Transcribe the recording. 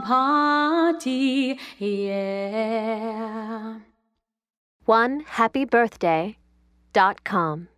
Prabhati, yeah. 1happybirthday.com